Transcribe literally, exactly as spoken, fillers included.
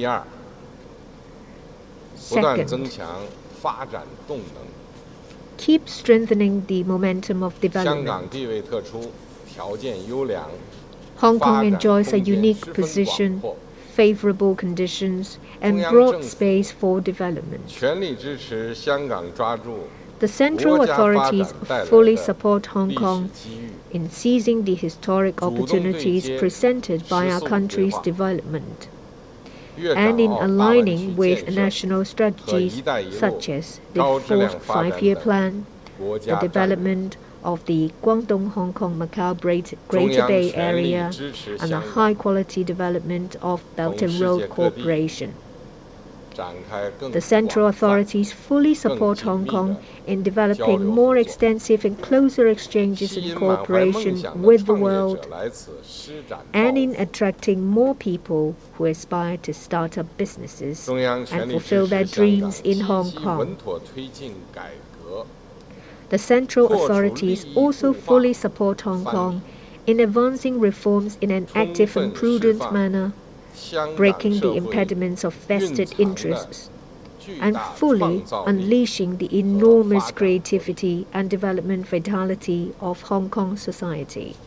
第二，不断增强发展动能。Keep strengthening the momentum of development. 香港地位特殊，条件优良。Hong Kong enjoys a unique position, favorable conditions, and broad space for development. 全力支持香港抓住。 The central authorities fully support Hong Kong in seizing the historic opportunities presented by our country's development and in aligning with national strategies such as the fourth five-year plan, the development of the Guangdong-Hong Kong-Macao Greater Bay Area, and the high-quality development of Belt and Road Corporation. The central authorities fully support Hong Kong in developing more extensive and closer exchanges and cooperation with the world and in attracting more people who aspire to start up businesses and fulfill their dreams in Hong Kong. The central authorities also fully support Hong Kong in advancing reforms in an active and prudent manner, breaking the impediments of vested interests, and fully unleashing the enormous creativity and development vitality of Hong Kong society.